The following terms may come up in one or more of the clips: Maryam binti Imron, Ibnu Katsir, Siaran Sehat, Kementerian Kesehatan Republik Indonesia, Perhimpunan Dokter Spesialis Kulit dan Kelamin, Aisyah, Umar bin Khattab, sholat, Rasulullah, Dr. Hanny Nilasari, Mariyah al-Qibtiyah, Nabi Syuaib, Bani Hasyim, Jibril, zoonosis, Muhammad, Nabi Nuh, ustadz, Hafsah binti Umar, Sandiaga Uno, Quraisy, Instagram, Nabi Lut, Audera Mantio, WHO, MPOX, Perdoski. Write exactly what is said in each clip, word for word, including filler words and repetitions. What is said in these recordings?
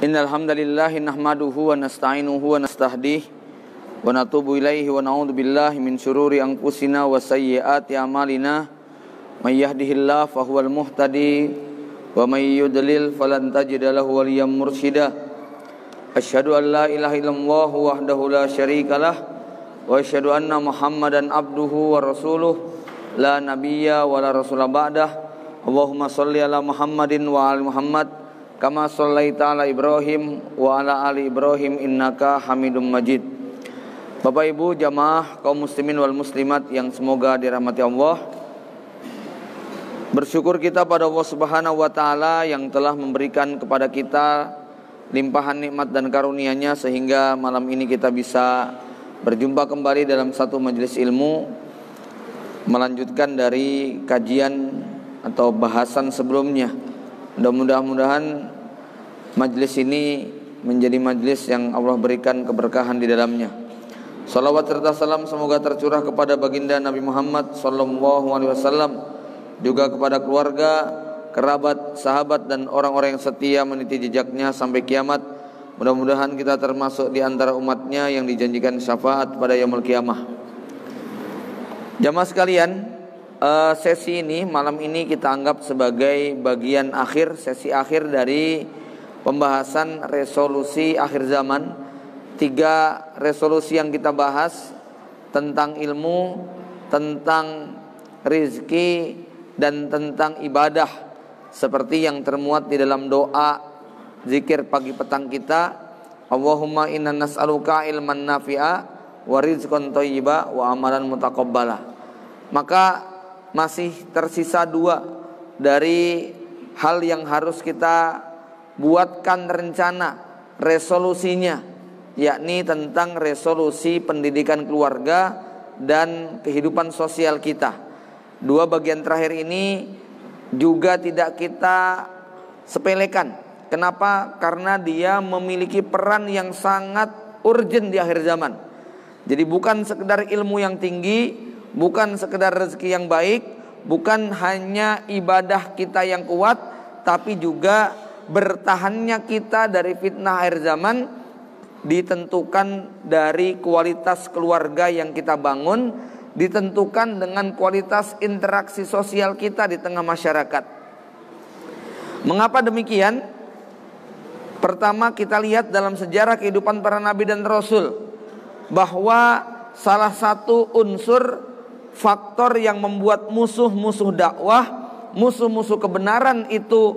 Innal hamdalillahi nahmaduhu wa nasta'inuhu wa nastahdihi wa natubu ilaihi wa na'udzu billahi min syururi anfusina wa sayyiati a'malina may yahdihillahu fahuwal muhtadi wa may yudlil falan tajid lahu waliyyan mursyida. Asyhadu an la ilaha illallah wahdahu la syarikalah wa asyhadu anna Muhammadan abduhu wa rasuluh la nabiyya wa la rasula ba'dah. Allahumma shalli ala Muhammadin wa ala Muhammad kama shallaita ala Ibrahim wa ala ali Ibrahim innaka Hamidum Majid. Bapak Ibu jamaah kaum muslimin wal muslimat yang semoga dirahmati Allah. Bersyukur kita pada Allah Subhanahu wa taala yang telah memberikan kepada kita limpahan nikmat dan karunia-Nya sehingga malam ini kita bisa berjumpa kembali dalam satu majelis ilmu melanjutkan dari kajian atau bahasan sebelumnya. Mudah-mudahan majelis ini menjadi majelis yang Allah berikan keberkahan di dalamnya. Salawat serta salam semoga tercurah kepada baginda Nabi Muhammad sallallahu alaihi wasallam, juga kepada keluarga, kerabat, sahabat dan orang-orang yang setia meniti jejaknya sampai kiamat. Mudah-mudahan kita termasuk di antara umatnya yang dijanjikan syafaat pada yaumul kiamah. Jamaah sekalian, Uh, sesi ini malam ini kita anggap sebagai bagian akhir, sesi akhir dari pembahasan resolusi akhir zaman. Tiga resolusi yang kita bahas tentang ilmu, tentang rizki dan tentang ibadah, seperti yang termuat di dalam doa zikir pagi petang kita. Allahumma inna nas'aluka ilman nafi'a wa rizqan thayyiba wa amalan mutaqabbala. Maka masih tersisa dua dari hal yang harus kita buatkan rencana resolusinya, yakni tentang resolusi pendidikan keluarga dan kehidupan sosial kita. Dua bagian terakhir ini juga tidak kita sepelekan. Kenapa? Karena dia memiliki peran yang sangat urgent di akhir zaman. Jadi bukan sekedar ilmu yang tinggi, bukan sekedar rezeki yang baik, bukan hanya ibadah kita yang kuat, tapi juga bertahannya kita dari fitnah akhir zaman ditentukan dari kualitas keluarga yang kita bangun, ditentukan dengan kualitas interaksi sosial kita di tengah masyarakat. Mengapa demikian? Pertama, kita lihat dalam sejarah kehidupan para nabi dan rasul bahwa salah satu unsur faktor yang membuat musuh-musuh dakwah, musuh-musuh kebenaran itu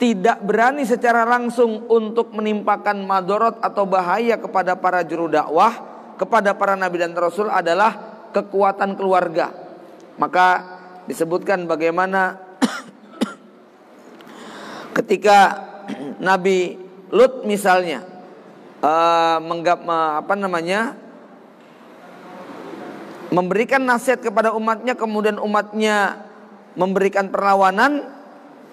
tidak berani secara langsung untuk menimpakan madorot atau bahaya kepada para juru dakwah, kepada para nabi dan rasul adalah kekuatan keluarga. Maka disebutkan bagaimana ketika Nabi Lut misalnya uh, menggap uh, apa namanya? memberikan nasihat kepada umatnya, kemudian umatnya memberikan perlawanan,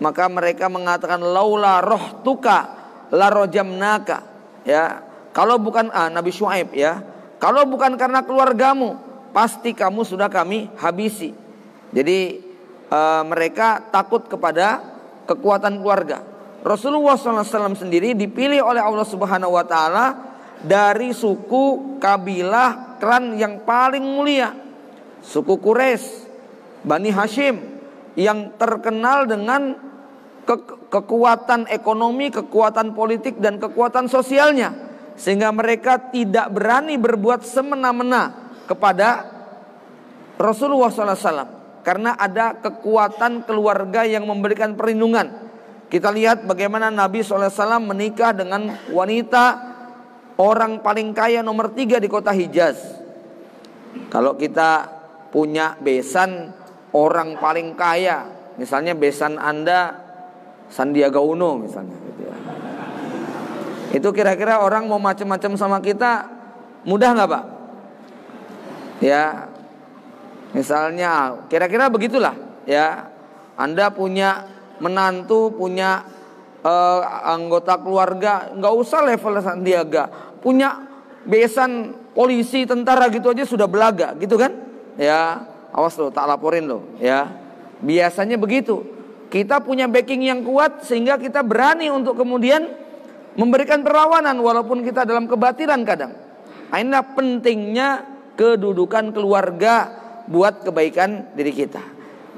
maka mereka mengatakan laula rohtuka larojamnaka, ya kalau bukan ah, Nabi Syuaib ya kalau bukan karena keluargamu pasti kamu sudah kami habisi. Jadi uh, mereka takut kepada kekuatan keluarga. Rasulullah shallallahu alaihi wasallam sendiri dipilih oleh Allah Subhanahu Wa Taala dari suku kabilah klan yang paling mulia, suku Quraisy, Bani Hasyim, yang terkenal dengan ke- kekuatan ekonomi, kekuatan politik dan kekuatan sosialnya, sehingga mereka tidak berani berbuat semena-mena kepada Rasulullah shallallahu alaihi wasallam karena ada kekuatan keluarga yang memberikan perlindungan. Kita lihat bagaimana Nabi shallallahu alaihi wasallam menikah dengan wanita orang paling kaya nomor tiga di kota Hijaz. Kalau kita punya besan orang paling kaya, misalnya besan Anda Sandiaga Uno misalnya, gitu ya. Itu kira-kira orang mau macam-macam sama kita mudah nggak Pak? Ya, misalnya kira-kira begitulah ya. Anda punya menantu, punya uh, anggota keluarga, nggak usah level Sandiaga. Punya besan polisi, tentara gitu aja sudah belaga gitu kan ya, awas lo tak laporin lo ya, biasanya begitu. Kita punya backing yang kuat sehingga kita berani untuk kemudian memberikan perlawanan walaupun kita dalam kebatilan kadang. Inilah pentingnya kedudukan keluarga buat kebaikan diri kita.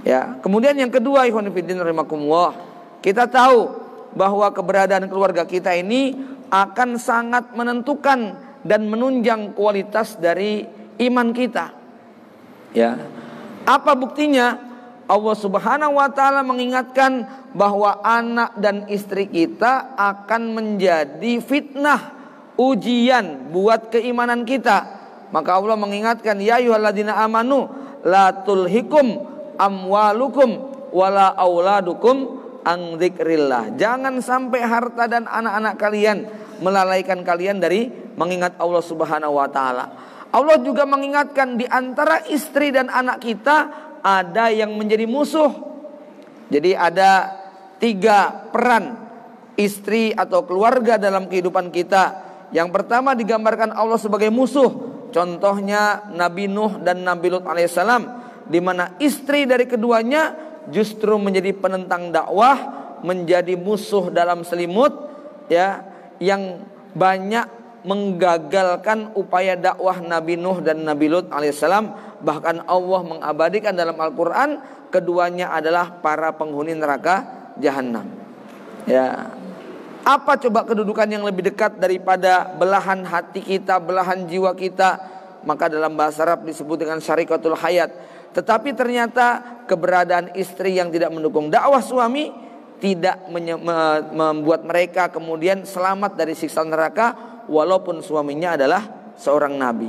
Ya, kemudian yang kedua, ikhwan fillah rahimakumullah, kita tahu bahwa keberadaan keluarga kita ini akan sangat menentukan dan menunjang kualitas dari iman kita. Ya, apa buktinya? Allah Subhanahu wa taala mengingatkan bahwa anak dan istri kita akan menjadi fitnah, ujian buat keimanan kita. Maka Allah mengingatkan, ya ayyuhalladzina amanu la tulhikum amwalukum wala auladukum an dzikrillah. Jangan sampai harta dan anak-anak kalian melalaikan kalian dari mengingat Allah Subhanahu wa taala. Allah juga mengingatkan di antara istri dan anak kita ada yang menjadi musuh. Jadi ada tiga peran istri atau keluarga dalam kehidupan kita. Yang pertama digambarkan Allah sebagai musuh. Contohnya Nabi Nuh dan Nabi Lut alaihissalam, di mana istri dari keduanya justru menjadi penentang dakwah, menjadi musuh dalam selimut, ya, yang banyak menggagalkan upaya dakwah Nabi Nuh dan Nabi Lut alaihissalam. Bahkan Allah mengabadikan dalam Al-Quran keduanya adalah para penghuni neraka Jahannam. Ya, apa coba kedudukan yang lebih dekat daripada belahan hati kita, belahan jiwa kita? Maka dalam bahasa Arab disebut dengan syarikatul hayat. Tetapi ternyata keberadaan istri yang tidak mendukung dakwah suami tidak membuat mereka kemudian selamat dari siksa neraka, walaupun suaminya adalah seorang nabi.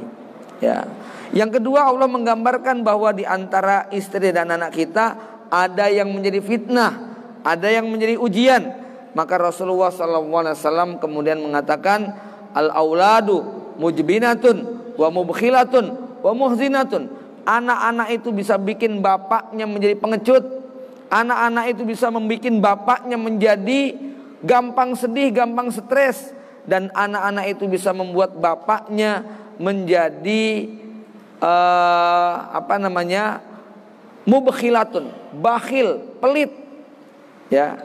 Ya. Yang kedua, Allah menggambarkan bahwa di antara istri dan anak kita ada yang menjadi fitnah, ada yang menjadi ujian. Maka Rasulullah shallallahu alaihi wasallam kemudian mengatakan, al-auladu mujbinatun wa mubkhilatun wa muhzinatun. Anak-anak itu bisa bikin bapaknya menjadi pengecut. Anak-anak itu bisa membuat bapaknya menjadi gampang sedih, gampang stres. Dan anak-anak itu bisa membuat bapaknya menjadi Uh, apa namanya mubkhilatun, bakhil, pelit, ya.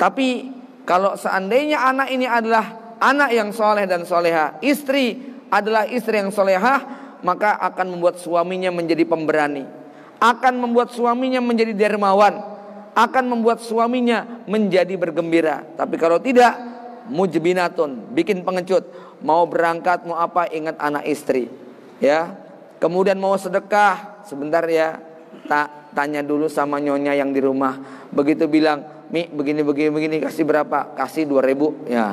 Tapi kalau seandainya anak ini adalah anak yang soleh dan soleha, istri adalah istri yang solehah, maka akan membuat suaminya menjadi pemberani, akan membuat suaminya menjadi dermawan, akan membuat suaminya menjadi bergembira. Tapi kalau tidak, mujbinatun, bikin pengecut. Mau berangkat, mau apa, ingat anak istri, ya. Kemudian mau sedekah, sebentar ya, tak tanya dulu sama nyonya yang di rumah. Begitu bilang, mi begini begini begini, kasih berapa? Kasih dua ribu, ya.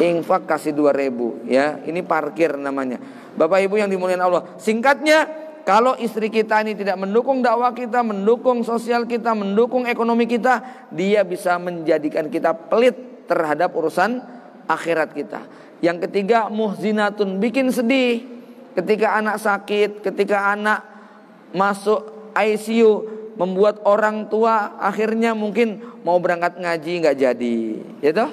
Infak kasih dua ribu, ya. Ini parkir namanya. Bapak Ibu yang dimuliakan Allah. Singkatnya, kalau istri kita ini tidak mendukung dakwah kita, mendukung sosial kita, mendukung ekonomi kita, dia bisa menjadikan kita pelit terhadap urusan akhirat kita. Yang ketiga, muhzinatun, bikin sedih. Ketika anak sakit, ketika anak masuk I C U, membuat orang tua akhirnya mungkin mau berangkat ngaji nggak jadi, ya toh?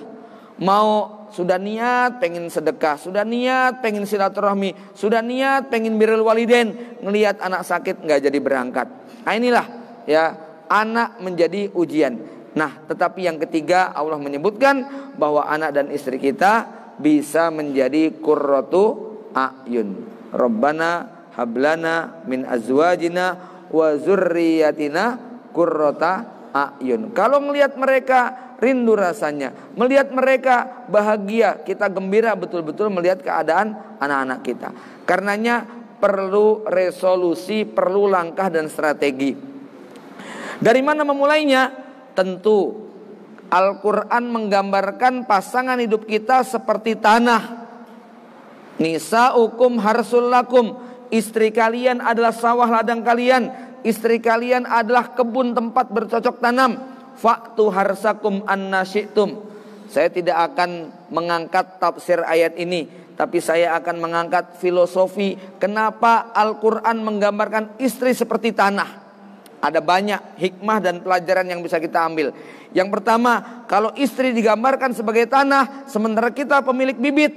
Mau sudah niat pengen sedekah, sudah niat pengen silaturahmi, sudah niat pengen birrul walidain, ngelihat anak sakit nggak jadi berangkat. Nah, inilah ya, anak menjadi ujian. Nah, tetapi yang ketiga Allah menyebutkan bahwa anak dan istri kita bisa menjadi qurratu a'yun. Rabbana hablana min azwajina wa zurriyatina qurrata a'yun. Kalau melihat mereka rindu rasanya, melihat mereka bahagia, kita gembira betul-betul melihat keadaan anak-anak kita. Karenanya perlu resolusi, perlu langkah dan strategi. Dari mana memulainya? Tentu Al-Quran menggambarkan pasangan hidup kita seperti tanah. Nisa'ukum harsul lakum. Istri kalian adalah sawah ladang kalian. Istri kalian adalah kebun tempat bercocok tanam. Fa'tu harsakum anna syi'tum. Saya tidak akan mengangkat tafsir ayat ini, tapi saya akan mengangkat filosofi kenapa Al-Quran menggambarkan istri seperti tanah. Ada banyak hikmah dan pelajaran yang bisa kita ambil. Yang pertama, kalau istri digambarkan sebagai tanah, sementara kita pemilik bibit,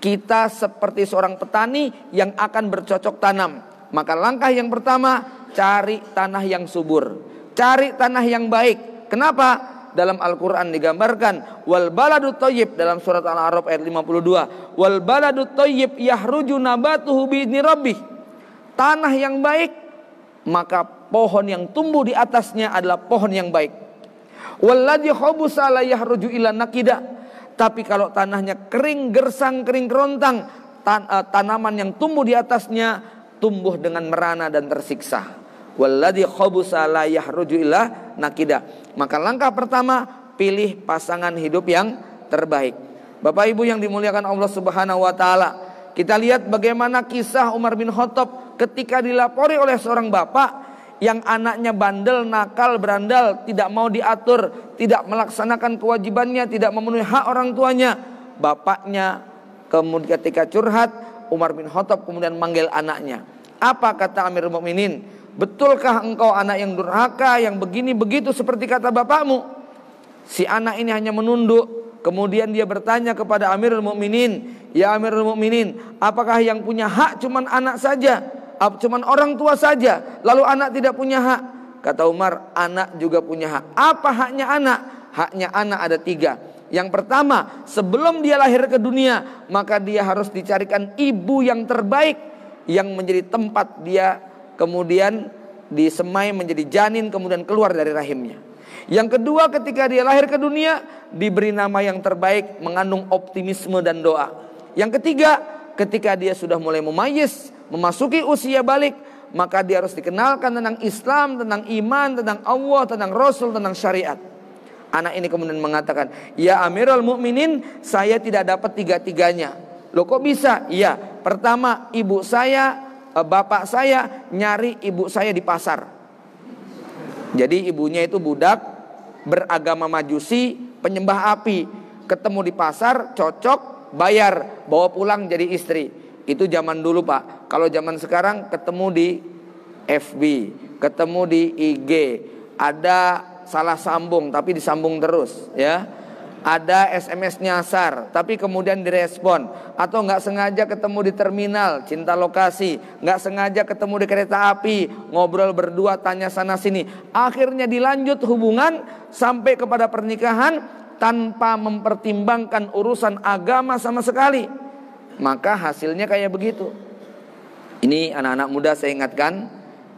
kita seperti seorang petani yang akan bercocok tanam. Maka langkah yang pertama, cari tanah yang subur, cari tanah yang baik, Kenapa? Dalam Al-Quran digambarkan wal baladut thayyib dalam surat Al-A'raf ayat lima puluh dua, wal baladut thayyib yahruju nabatuhu bi idzni rabbih, tanah yang baik maka pohon yang tumbuh di atasnya adalah pohon yang baik. Walladzi khabusa la yahruju ila nakida, tapi kalau tanahnya kering gersang kering kerontang, tan uh, tanaman yang tumbuh di atasnya tumbuh dengan merana dan tersiksa. Walladzi khabusa la yahruju ila nakida. Maka langkah pertama, pilih pasangan hidup yang terbaik. Bapak Ibu yang dimuliakan Allah Subhanahu wa taala, kita lihat bagaimana kisah Umar bin Khattab ketika dilapori oleh seorang bapak yang anaknya bandel, nakal, berandal, tidak mau diatur, tidak melaksanakan kewajibannya, tidak memenuhi hak orang tuanya. Bapaknya kemudian ketika curhat, Umar bin Khattab kemudian manggil anaknya. Apa kata Amirul Mukminin? Betulkah engkau anak yang durhaka, yang begini begitu seperti kata bapakmu? Si anak ini hanya menunduk. Kemudian dia bertanya kepada Amirul Mukminin, ya Amirul Mukminin, apakah yang punya hak cuman anak saja, cuman orang tua saja, lalu anak tidak punya hak? Kata Umar, anak juga punya hak. Apa haknya anak? Haknya anak ada tiga. Yang pertama, sebelum dia lahir ke dunia, maka dia harus dicarikan ibu yang terbaik, yang menjadi tempat dia kemudian disemai menjadi janin, kemudian keluar dari rahimnya. Yang kedua, ketika dia lahir ke dunia, diberi nama yang terbaik, mengandung optimisme dan doa. Yang ketiga, ketika dia sudah mulai mumayyiz, memasuki usia balik, maka dia harus dikenalkan tentang Islam, tentang iman, tentang Allah, tentang Rasul, tentang syariat. Anak ini kemudian mengatakan, ya Amirul Mukminin, saya tidak dapat tiga-tiganya. Loh kok bisa? Iya, pertama ibu saya, bapak saya nyari ibu saya di pasar. Jadi ibunya itu budak beragama Majusi, penyembah api. Ketemu di pasar, cocok, bayar, bawa pulang jadi istri. Itu zaman dulu Pak. Kalau zaman sekarang ketemu di F B, ketemu di I G, ada salah sambung tapi disambung terus, ya. Ada S M S nyasar tapi kemudian direspon, atau nggak sengaja ketemu di terminal cinta lokasi, nggak sengaja ketemu di kereta api, ngobrol berdua tanya sana sini, akhirnya dilanjut hubungan sampai kepada pernikahan tanpa mempertimbangkan urusan agama sama sekali. Maka hasilnya kayak begitu. Ini anak-anak muda saya ingatkan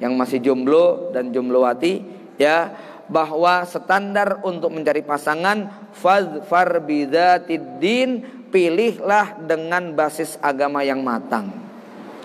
yang masih jomblo dan jomblowati, ya, bahwa standar untuk mencari pasangan, fadfar bidzatiddin, pilihlah dengan basis agama yang matang.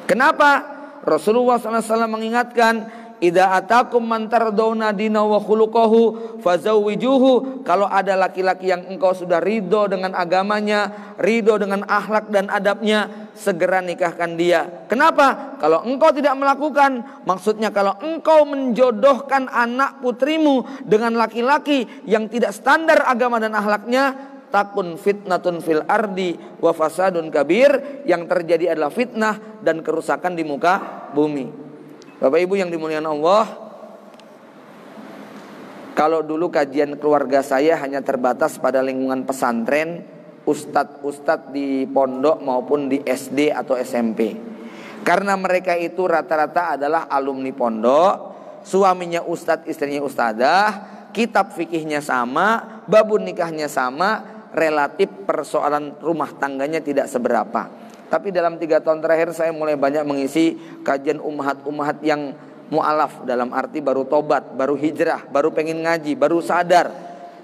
Kenapa? Rasulullah shallallahu alaihi wasallam mengingatkan, idza atakum man tardawna dinahu wa khuluquhu fazawwijuhu. Kalau ada laki-laki yang engkau sudah ridho dengan agamanya, ridho dengan akhlak dan adabnya, segera nikahkan dia. Kenapa? Kalau engkau tidak melakukan, maksudnya kalau engkau menjodohkan anak putrimu dengan laki-laki yang tidak standar agama dan akhlaknya, takun fitnatun fil ardi wa fasadun kabir, yang terjadi adalah fitnah dan kerusakan di muka bumi. Bapak Ibu yang dimuliakan Allah, kalau dulu kajian keluarga saya hanya terbatas pada lingkungan pesantren, ustadz-ustadz di pondok maupun di S D atau S M P. Karena mereka itu rata-rata adalah alumni pondok, suaminya ustadz, istrinya ustadzah, kitab fikihnya sama, babun nikahnya sama, relatif persoalan rumah tangganya tidak seberapa. Tapi dalam tiga tahun terakhir saya mulai banyak mengisi kajian umahat-umahat yang mu'alaf, dalam arti baru tobat, baru hijrah, baru pengen ngaji, baru sadar.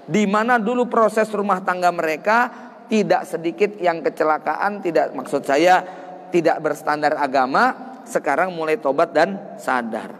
Di mana dulu proses rumah tangga mereka tidak sedikit yang kecelakaan, tidak, maksud saya tidak berstandar agama, sekarang mulai tobat dan sadar.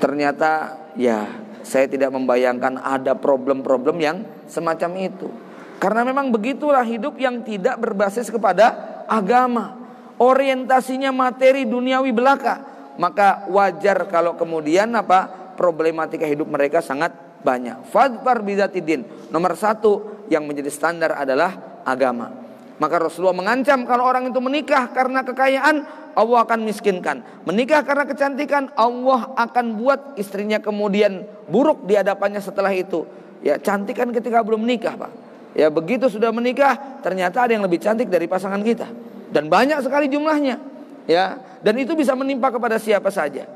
Ternyata ya saya tidak membayangkan ada problem-problem yang semacam itu. Karena memang begitulah hidup yang tidak berbasis kepada agama. Orientasinya materi duniawi belaka. Maka wajar kalau kemudian apa problematika hidup mereka sangat banyak. Fadfar bidzatiddin. Nomor satu yang menjadi standar adalah agama. Maka Rasulullah mengancam kalau orang itu menikah karena kekayaan, Allah akan miskinkan. Menikah karena kecantikan, Allah akan buat istrinya kemudian buruk di hadapannya setelah itu. Ya, cantik kan ketika belum menikah, Pak. Ya, begitu sudah menikah ternyata ada yang lebih cantik dari pasangan kita, dan banyak sekali jumlahnya, ya. Dan itu bisa menimpa kepada siapa saja.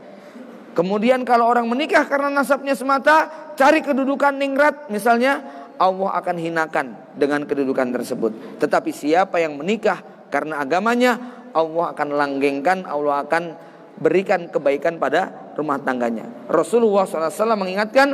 Kemudian kalau orang menikah karena nasabnya semata, cari kedudukan ningrat misalnya, Allah akan hinakan dengan kedudukan tersebut. Tetapi siapa yang menikah karena agamanya, Allah akan langgengkan, Allah akan berikan kebaikan pada rumah tangganya. Rasulullah shallallahu alaihi wasallam mengingatkan,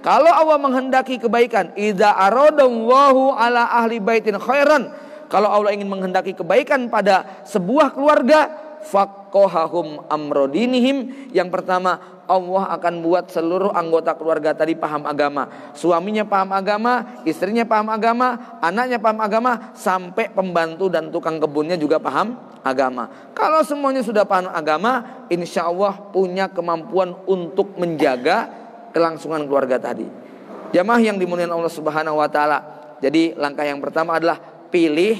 kalau Allah menghendaki kebaikan, idza aradallahu ala ahli baitin khairan, kalau Allah ingin menghendaki kebaikan pada sebuah keluarga, faqahahum amrodinihim, yang pertama Allah akan buat seluruh anggota keluarga tadi paham agama. Suaminya paham agama, istrinya paham agama, anaknya paham agama, sampai pembantu dan tukang kebunnya juga paham agama. Kalau semuanya sudah paham agama, insya Allah punya kemampuan untuk menjaga kelangsungan keluarga tadi. Jamaah yang dimuliakan Allah Subhanahu wa taala. Jadi langkah yang pertama adalah pilih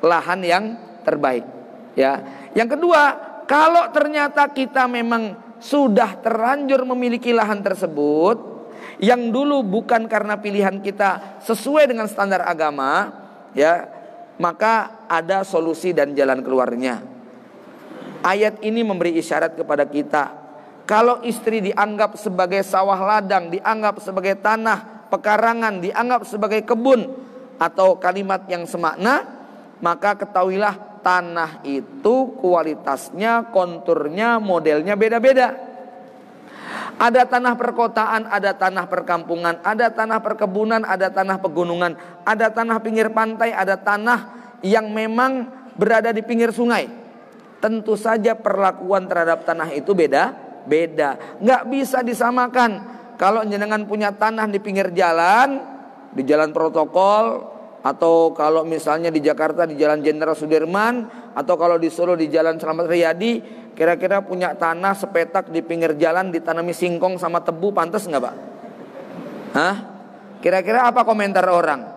lahan yang terbaik, ya. Yang kedua, kalau ternyata kita memang sudah terlanjur memiliki lahan tersebut yang dulu bukan karena pilihan kita sesuai dengan standar agama, ya, maka ada solusi dan jalan keluarnya. Ayat ini memberi isyarat kepada kita, kalau istri dianggap sebagai sawah ladang, dianggap sebagai tanah pekarangan, dianggap sebagai kebun, atau kalimat yang semakna, maka ketahuilah tanah itu kualitasnya, konturnya, modelnya beda-beda. Ada tanah perkotaan, ada tanah perkampungan, ada tanah perkebunan, ada tanah pegunungan, ada tanah pinggir pantai, ada tanah yang memang berada di pinggir sungai. Tentu saja perlakuan terhadap tanah itu beda beda, nggak bisa disamakan. Kalau jenengan punya tanah di pinggir jalan, di jalan protokol, atau kalau misalnya di Jakarta di Jalan Jenderal Sudirman, atau kalau di Solo di Jalan Selamat Riyadi, kira-kira punya tanah sepetak di pinggir jalan ditanami singkong sama tebu, pantas nggak Pak? Hah? Kira-kira apa komentar orang?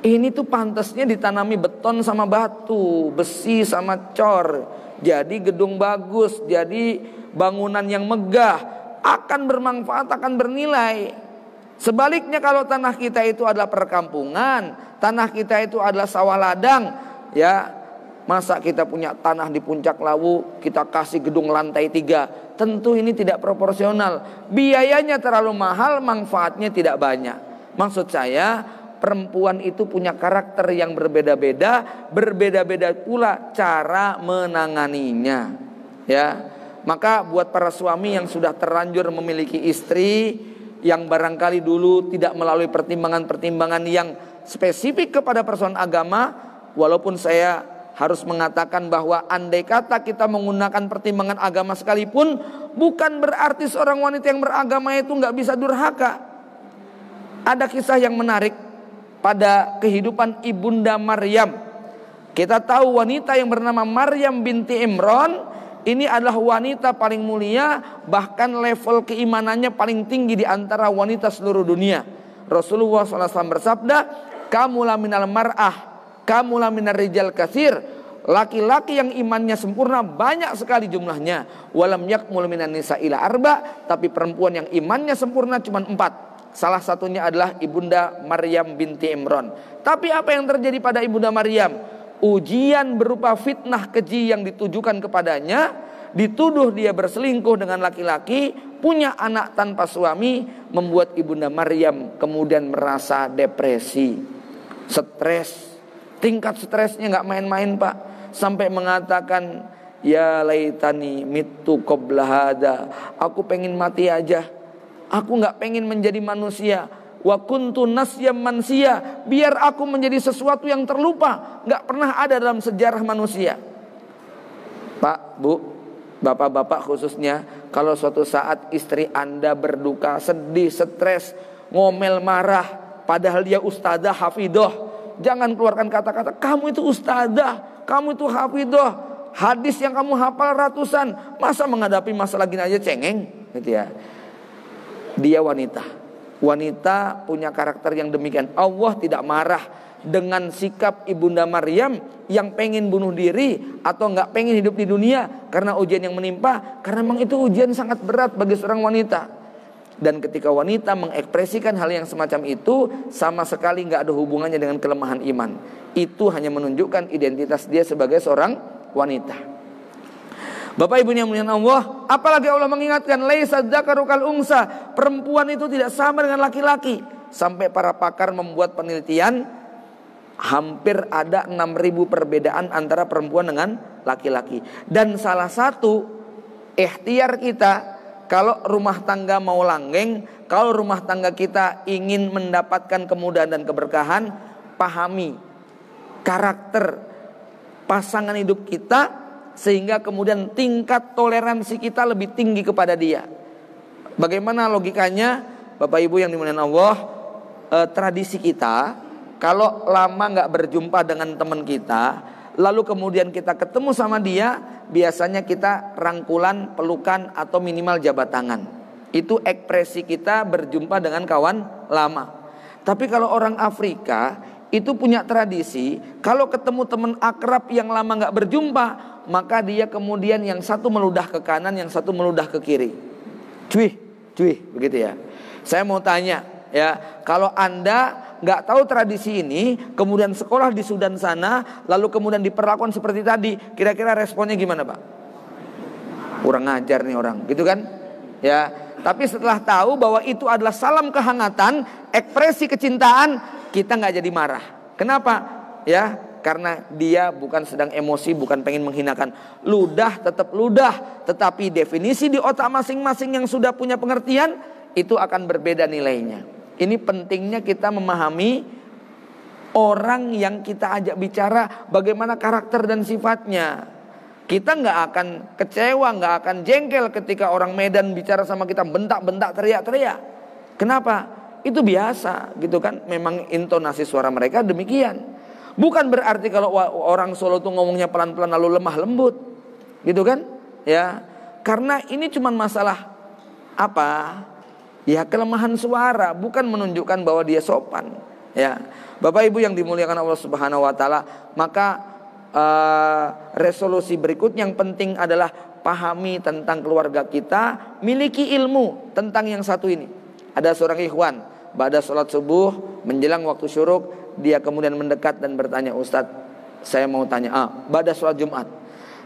Ini tuh pantasnya ditanami beton sama batu, besi sama cor, jadi gedung bagus, jadi bangunan yang megah, akan bermanfaat, akan bernilai. Sebaliknya kalau tanah kita itu adalah perkampungan, tanah kita itu adalah sawah ladang, ya, masa kita punya tanah di Puncak Lawu kita kasih gedung lantai tiga, tentu ini tidak proporsional. Biayanya terlalu mahal, manfaatnya tidak banyak. Maksud saya, perempuan itu punya karakter yang berbeda-beda, berbeda-beda pula cara menanganinya, ya. Maka buat para suami yang sudah terlanjur memiliki istri yang barangkali dulu tidak melalui pertimbangan-pertimbangan yang spesifik kepada persoalan agama, walaupun saya harus mengatakan bahwa andai kata kita menggunakan pertimbangan agama sekalipun, bukan berarti seorang wanita yang beragama itu nggak bisa durhaka. Ada kisah yang menarik pada kehidupan ibunda Maryam. Kita tahu wanita yang bernama Maryam binti Imron ini adalah wanita paling mulia, bahkan level keimanannya paling tinggi di antara wanita seluruh dunia. Rasulullah shallallahu alaihi wasallam bersabda, kamulah minal mar'ah, kamulah minar rijal katsir. Laki-laki yang imannya sempurna banyak sekali jumlahnya. Walam yakmul minan nisa ila arba, tapi perempuan yang imannya sempurna cuma empat. Salah satunya adalah ibunda Maryam binti Imron. Tapi apa yang terjadi pada ibunda Maryam? Ujian berupa fitnah keji yang ditujukan kepadanya, dituduh dia berselingkuh dengan laki-laki, punya anak tanpa suami, membuat ibunda Maryam kemudian merasa depresi, stres. Tingkat stresnya nggak main-main Pak, sampai mengatakan, ya laitani mitu qabla hada, aku pengen mati aja, aku nggak pengen menjadi manusia. Wa kuntu nasyam mansia, biar aku menjadi sesuatu yang terlupa, nggak pernah ada dalam sejarah manusia. Pak, Bu, bapak-bapak khususnya, kalau suatu saat istri Anda berduka, sedih, stres, ngomel, marah, padahal dia ustazah hafidoh, jangan keluarkan kata-kata, kamu itu ustazah, kamu itu hafidoh, hadis yang kamu hafal ratusan, masa menghadapi masalah gini aja cengeng, gitu ya. Dia wanita. Wanita punya karakter yang demikian. Allah tidak marah dengan sikap ibunda Maryam yang pengen bunuh diri atau nggak pengen hidup di dunia karena ujian yang menimpa, karena memang itu ujian sangat berat bagi seorang wanita. Dan ketika wanita mengekspresikan hal yang semacam itu, sama sekali nggak ada hubungannya dengan kelemahan iman. Itu hanya menunjukkan identitas dia sebagai seorang wanita. Bapak ibunya muliakan Allah, apalagi Allah mengingatkan laisa dzakaru kal unsa, perempuan itu tidak sama dengan laki-laki. Sampai para pakar membuat penelitian hampir ada enam ribu perbedaan antara perempuan dengan laki-laki. Dan salah satu ikhtiar kita, kalau rumah tangga mau langgeng, kalau rumah tangga kita ingin mendapatkan kemudahan dan keberkahan, pahami karakter pasangan hidup kita, sehingga kemudian tingkat toleransi kita lebih tinggi kepada dia. Bagaimana logikanya, Bapak Ibu yang dimuliakan Allah? E, tradisi kita, kalau lama nggak berjumpa dengan teman kita, lalu kemudian kita ketemu sama dia, biasanya kita rangkulan, pelukan, atau minimal jabat tangan. Itu ekspresi kita berjumpa dengan kawan lama. Tapi kalau orang Afrika itu punya tradisi, kalau ketemu teman akrab yang lama nggak berjumpa, maka dia kemudian yang satu meludah ke kanan, yang satu meludah ke kiri. Cuih, cuih, begitu ya. Saya mau tanya ya, kalau Anda nggak tahu tradisi ini, kemudian sekolah di Sudan sana, lalu kemudian diperlakukan seperti tadi, kira-kira responnya gimana, Pak? Kurang ajar nih orang, gitu kan? Ya, tapi setelah tahu bahwa itu adalah salam kehangatan, ekspresi kecintaan, kita nggak jadi marah. Kenapa? Ya, karena dia bukan sedang emosi, bukan pengen menghinakan. Ludah tetap ludah, tetapi definisi di otak masing-masing yang sudah punya pengertian itu akan berbeda nilainya. Ini pentingnya kita memahami orang yang kita ajak bicara, bagaimana karakter dan sifatnya. Kita nggak akan kecewa, nggak akan jengkel ketika orang Medan bicara sama kita bentak-bentak, teriak-teriak. Kenapa? Itu biasa, gitu kan? Memang intonasi suara mereka demikian. Bukan berarti kalau orang Solo tuh ngomongnya pelan-pelan lalu lemah lembut, gitu kan? Ya, karena ini cuma masalah apa? Ya, kelemahan suara, bukan menunjukkan bahwa dia sopan. Ya, Bapak Ibu yang dimuliakan Allah Subhanahu wa taala, maka uh, resolusi berikut yang penting adalah pahami tentang keluarga kita, miliki ilmu tentang yang satu ini. Ada seorang ikhwan, ba'da sholat subuh menjelang waktu syuruk, dia kemudian mendekat dan bertanya, "Ustaz, saya mau tanya, ah, ba'da sholat Jumat,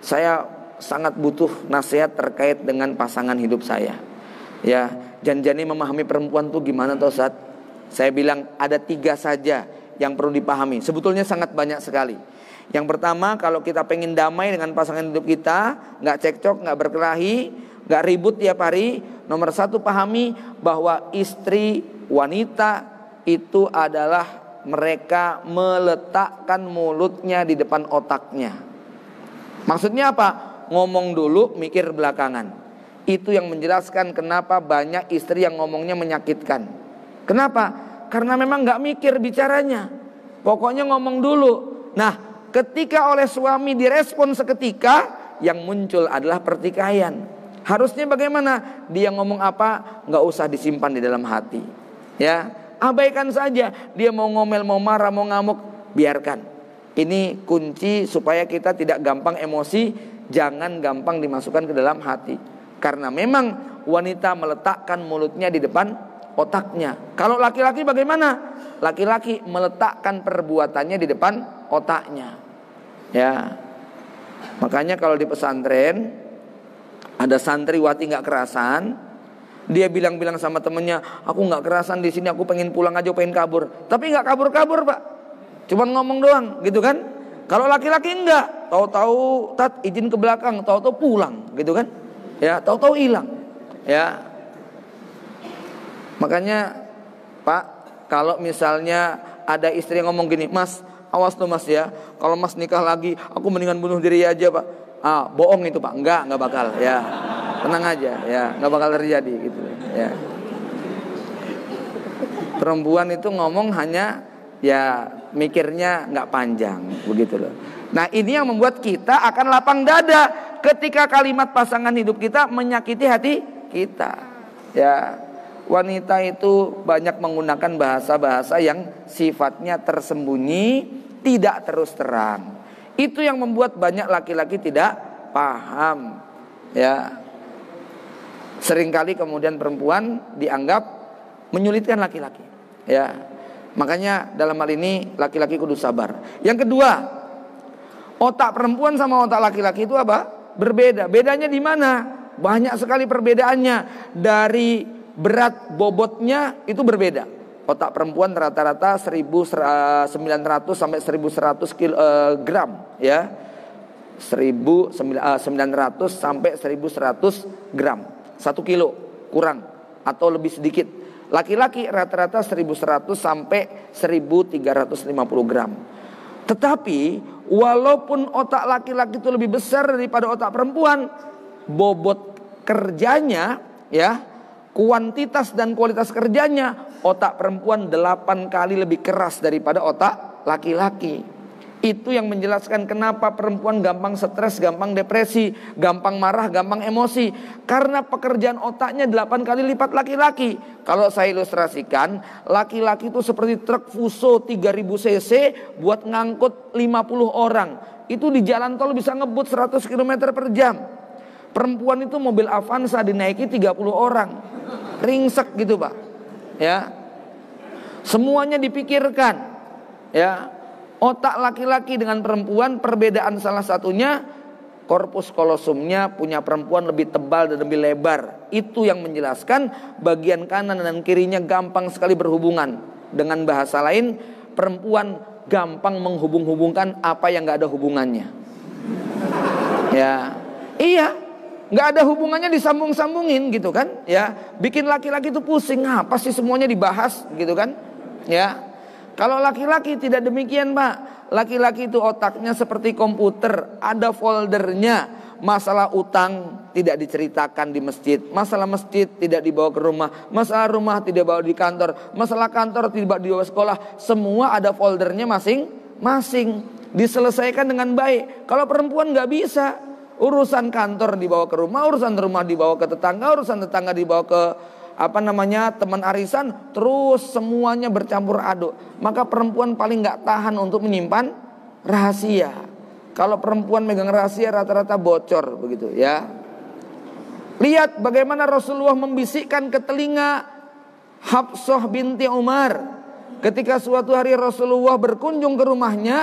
saya sangat butuh nasihat terkait dengan pasangan hidup saya. Ya, janjani memahami perempuan tuh gimana toh, Ustaz?" Saya bilang ada tiga saja yang perlu dipahami. Sebetulnya sangat banyak sekali. Yang pertama, kalau kita pengen damai dengan pasangan hidup kita, gak cekcok, gak berkelahi, gak ribut tiap hari, nomor satu, pahami bahwa istri wanita itu adalah mereka meletakkan mulutnya di depan otaknya. Maksudnya apa? Ngomong dulu, mikir belakangan. Itu yang menjelaskan kenapa banyak istri yang ngomongnya menyakitkan. Kenapa? Karena memang gak mikir bicaranya. Pokoknya ngomong dulu. Nah, ketika oleh suami direspon seketika, yang muncul adalah pertikaian. Harusnya bagaimana? Dia ngomong apa? Gak usah disimpan di dalam hati. Ya, abaikan saja. Dia mau ngomel, mau marah, mau ngamuk, biarkan. Ini kunci supaya kita tidak gampang emosi. Jangan gampang dimasukkan ke dalam hati. Karena memang wanita meletakkan mulutnya di depan otaknya. Kalau laki-laki bagaimana? Laki-laki meletakkan perbuatannya di depan otaknya. Ya, makanya kalau di pesantren ada santriwati nggak kerasan, dia bilang-bilang sama temennya, "Aku nggak kerasan di sini, aku pengen pulang aja, pengen kabur." Tapi nggak kabur-kabur, Pak. Cuman ngomong doang, gitu kan? Kalau laki-laki enggak, tahu-tahu tat izin ke belakang, tahu-tahu pulang, gitu kan? Ya, tahu-tahu hilang. Ya, makanya Pak, kalau misalnya ada istri yang ngomong gini, "Mas, awas tuh Mas ya, kalau Mas nikah lagi, aku mendingan bunuh diri aja Pak." Ah, bohong itu Pak, enggak, enggak bakal. Ya, tenang aja, ya, enggak bakal terjadi gitu. Ya, perempuan itu ngomong hanya ya mikirnya nggak panjang, begitu loh. Nah, ini yang membuat kita akan lapang dada ketika kalimat pasangan hidup kita menyakiti hati kita. Ya, wanita itu banyak menggunakan bahasa-bahasa yang sifatnya tersembunyi, tidak terus terang. Itu yang membuat banyak laki-laki tidak paham. Ya, seringkali kemudian perempuan dianggap menyulitkan laki-laki. Ya, makanya dalam hal ini laki-laki kudu sabar. Yang kedua, otak perempuan sama otak laki-laki itu apa? berbeda. Bedanya di mana? Banyak sekali perbedaannya. Dari berat bobotnya itu berbeda. Otak perempuan rata-rata seribu sembilan ratus sampai seribu seratus gram, ya. seribu sembilan ratus sampai seribu seratus gram. satu kilo kurang atau lebih sedikit. Laki-laki rata-rata seribu seratus sampai seribu tiga ratus lima puluh gram. Tetapi walaupun otak laki-laki itu lebih besar daripada otak perempuan, bobot kerjanya, ya, kuantitas dan kualitas kerjanya, otak perempuan delapan kali lebih keras daripada otak laki-laki. Itu yang menjelaskan kenapa perempuan gampang stres, gampang depresi, gampang marah, gampang emosi, karena pekerjaan otaknya delapan kali lipat laki-laki. Kalau saya ilustrasikan, laki-laki itu seperti truk Fuso tiga ribu cc buat ngangkut lima puluh orang. Itu di jalan tol bisa ngebut seratus kilometer per jam. Perempuan itu mobil Avanza dinaiki tiga puluh orang. Ringsek gitu, Pak. Ya. Semuanya dipikirkan. Ya. Otak laki-laki dengan perempuan, perbedaan salah satunya korpus kolosumnya punya perempuan lebih tebal dan lebih lebar. Itu yang menjelaskan bagian kanan dan kirinya gampang sekali berhubungan. Dengan bahasa lain, perempuan gampang menghubung-hubungkan apa yang gak ada hubungannya. Ya. Iya, gak ada hubungannya disambung-sambungin gitu kan, ya. Bikin laki-laki itu pusing, apa sih semuanya dibahas gitu kan, ya. Kalau laki-laki tidak demikian, Pak. Laki-laki itu otaknya seperti komputer, ada foldernya. Masalah utang tidak diceritakan di masjid, masalah masjid tidak dibawa ke rumah, masalah rumah tidak dibawa di kantor, masalah kantor tidak dibawa ke sekolah. Semua ada foldernya masing-masing, diselesaikan dengan baik. Kalau perempuan nggak bisa, urusan kantor dibawa ke rumah, urusan rumah dibawa ke tetangga, urusan tetangga dibawa ke apa namanya teman arisan, terus semuanya bercampur aduk. Maka perempuan paling nggak tahan untuk menyimpan rahasia. Kalau perempuan megang rahasia rata-rata bocor begitu, ya. Lihat bagaimana Rasulullah membisikkan ke telinga Hafsah binti Umar ketika suatu hari Rasulullah berkunjung ke rumahnya.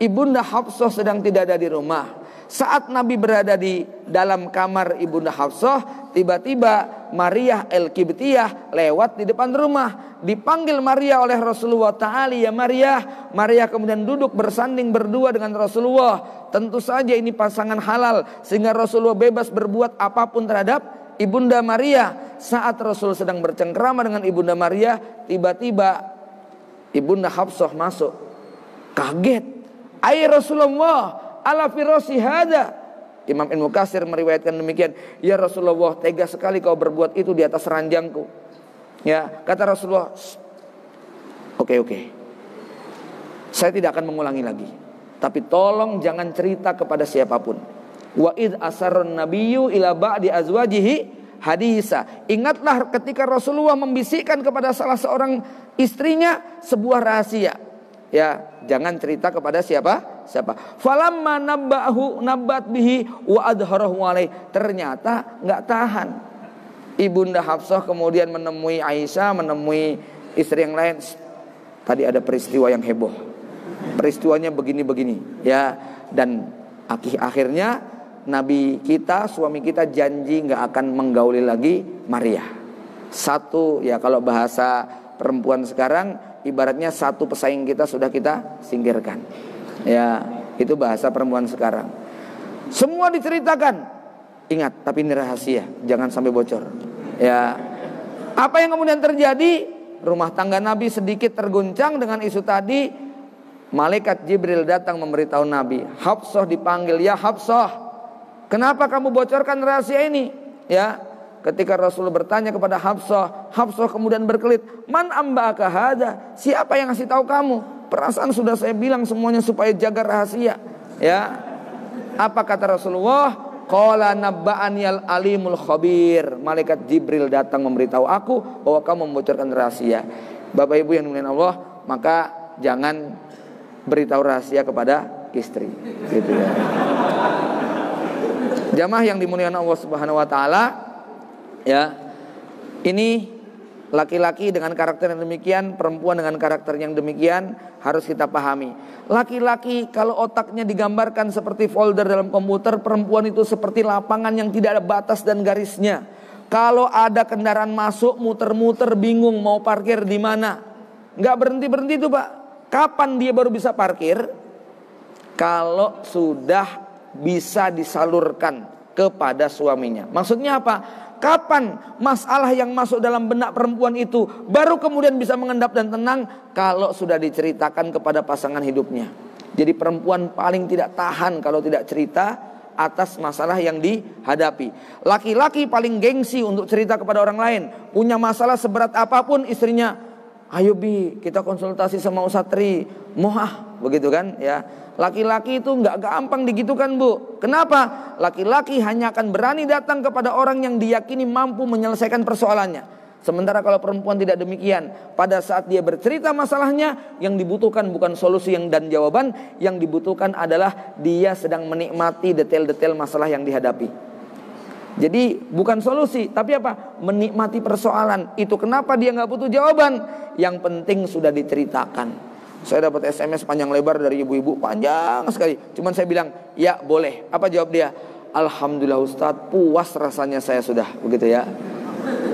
Ibunda Hafsah sedang tidak ada di rumah. Saat Nabi berada di dalam kamar Ibunda Hafsah, tiba-tiba Mariyah al-Qibtiyah lewat di depan rumah. Dipanggil Mariyah oleh Rasulullah, "Ta'ali ya Mariyah." Mariyah kemudian duduk bersanding berdua dengan Rasulullah. Tentu saja ini pasangan halal, sehingga Rasulullah bebas berbuat apapun terhadap Ibunda Mariyah. Saat Rasul sedang bercengkerama dengan Ibunda Mariyah, tiba-tiba Ibunda Hafsah masuk. Kaget. "Ay Rasulullah, ala firasi hada." Imam Ibnu Katsir meriwayatkan demikian, "Ya Rasulullah, tega sekali kau berbuat itu di atas ranjangku." Ya, kata Rasulullah, "Oke, oke. Saya tidak akan mengulangi lagi. Tapi tolong jangan cerita kepada siapapun." Wa id asarun nabiyyu ila ba'di azwajihi hadisa. Ingatlah ketika Rasulullah membisikkan kepada salah seorang istrinya sebuah rahasia. Ya, jangan cerita kepada siapa? Siapa? Falamma nabbahu nabbat bihi wa adharahu alaih. Ternyata enggak tahan. Ibunda Hafsah kemudian menemui Aisyah, menemui istri yang lain. Tadi ada peristiwa yang heboh. Peristiwanya begini-begini, ya. Dan akhirnya Nabi kita, suami kita janji enggak akan menggauli lagi Maryah. Satu, ya, kalau bahasa perempuan sekarang ibaratnya satu pesaing kita sudah kita singkirkan. Ya, itu bahasa perempuan sekarang. Semua diceritakan. Ingat, tapi ini rahasia, jangan sampai bocor. Ya. Apa yang kemudian terjadi? Rumah tangga Nabi sedikit terguncang dengan isu tadi. Malaikat Jibril datang memberitahu Nabi. Hafsah dipanggil, "Ya Hafsah, kenapa kamu bocorkan rahasia ini?" Ya. Ketika Rasul bertanya kepada Hafsah, Hafsah kemudian berkelit, "Man amba'aka hadza?" Siapa yang ngasih tahu kamu? Perasaan sudah saya bilang semuanya supaya jaga rahasia, ya. Apa kata Rasulullah? Qala nabba'ani al-alimul khabir. Malaikat Jibril datang memberitahu aku bahwa kamu membocorkan rahasia. Bapak Ibu yang dimuliakan Allah, maka jangan beritahu rahasia kepada istri, gitu ya. Jamaah yang dimuliakan Allah Subhanahu wa taala, ya, ini Laki-laki dengan karakter yang demikian, perempuan dengan karakter yang demikian harus kita pahami. Laki-laki kalau otaknya digambarkan seperti folder dalam komputer, perempuan itu seperti lapangan yang tidak ada batas dan garisnya. Kalau ada kendaraan masuk, muter-muter, bingung mau parkir di mana. Nggak berhenti-berhenti tuh Pak. Kapan dia baru bisa parkir? Kalau sudah bisa disalurkan kepada suaminya. Maksudnya apa? Kapan masalah yang masuk dalam benak perempuan itu baru kemudian bisa mengendap dan tenang? Kalau sudah diceritakan kepada pasangan hidupnya. Jadi perempuan paling tidak tahan kalau tidak cerita atas masalah yang dihadapi. Laki-laki paling gengsi untuk cerita kepada orang lain. Punya masalah seberat apapun istrinya, ayo Bi, kita konsultasi sama Usatri. Mohah, begitu kan ya. Laki-laki itu nggak gampang digitukan Bu. Kenapa? Laki-laki hanya akan berani datang kepada orang yang diyakini mampu menyelesaikan persoalannya. Sementara kalau perempuan tidak demikian. Pada saat dia bercerita masalahnya, yang dibutuhkan bukan solusi yang dan jawaban, yang dibutuhkan adalah dia sedang menikmati detail-detail masalah yang dihadapi. Jadi bukan solusi, tapi apa? Menikmati persoalan. Itu kenapa dia nggak butuh jawaban. Yang penting sudah diceritakan. Saya dapat S M S panjang lebar dari ibu-ibu, panjang sekali. Cuman saya bilang, ya boleh. Apa jawab dia? Alhamdulillah Ustadz, puas rasanya saya sudah. Begitu ya.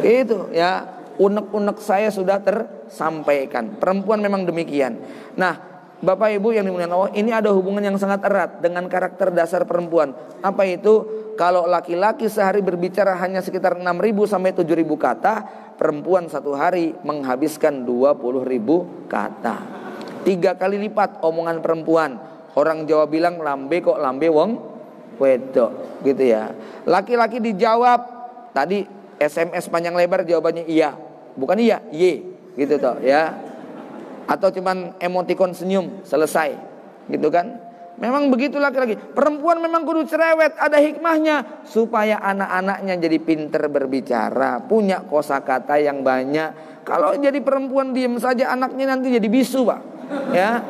Itu ya, unek-unek saya sudah tersampaikan. Perempuan memang demikian. Nah, Bapak Ibu yang dimuliakan Allah, ini ada hubungan yang sangat erat dengan karakter dasar perempuan. Apa itu? Kalau laki-laki sehari berbicara hanya sekitar enam ribu sampai tujuh ribu kata, perempuan satu hari menghabiskan dua puluh ribu kata. Tiga kali lipat omongan perempuan. Orang Jawa bilang lambe kok lambe wong wedok, gitu ya. Laki-laki dijawab tadi S M S panjang lebar jawabannya iya, bukan iya, ye, gitu toh ya. Atau cuman emotikon senyum selesai, gitu kan? Memang begitu laki-laki. Perempuan memang kudu cerewet, ada hikmahnya supaya anak-anaknya jadi pinter berbicara, punya kosakata yang banyak. Kalau jadi perempuan diem saja, anaknya nanti jadi bisu, Pak. Ya,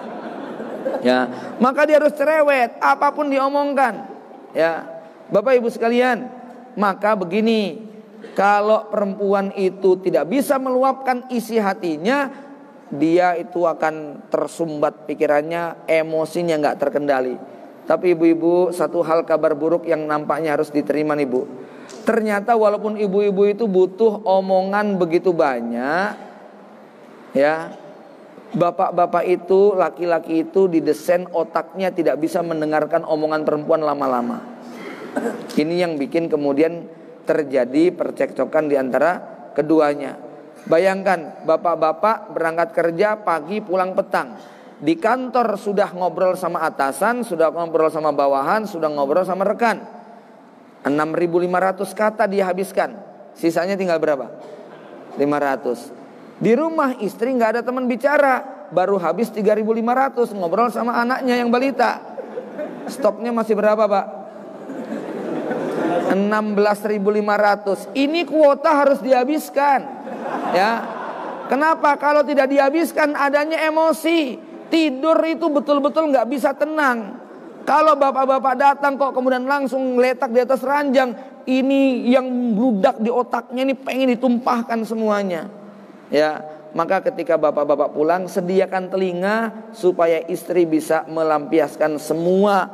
ya, maka dia harus cerewet. Apapun diomongkan, ya, Bapak Ibu sekalian. Maka begini, kalau perempuan itu tidak bisa meluapkan isi hatinya, dia itu akan tersumbat pikirannya, emosinya nggak terkendali. Tapi ibu-ibu, satu hal kabar buruk yang nampaknya harus diterima nih Bu. Ternyata walaupun ibu-ibu itu butuh omongan begitu banyak, ya. Bapak-bapak itu, laki-laki itu didesain otaknya tidak bisa mendengarkan omongan perempuan lama-lama. Ini yang bikin kemudian terjadi percekcokan di antara keduanya. Bayangkan, bapak-bapak berangkat kerja pagi pulang petang. Di kantor sudah ngobrol sama atasan, sudah ngobrol sama bawahan, sudah ngobrol sama rekan. enam ribu lima ratus kata dihabiskan. Sisanya tinggal berapa? lima ratus. Di rumah istri gak ada teman bicara, baru habis tiga ribu lima ratus ngobrol sama anaknya yang balita. Stoknya masih berapa Pak? enam belas ribu lima ratus. Ini kuota harus dihabiskan ya. Kenapa? Kalau tidak dihabiskan adanya emosi. Tidur itu betul-betul gak bisa tenang. Kalau bapak-bapak datang kok kemudian langsung letak di atas ranjang, ini yang bludak di otaknya ini pengen ditumpahkan semuanya. Ya, maka ketika bapak-bapak pulang, sediakan telinga supaya istri bisa melampiaskan semua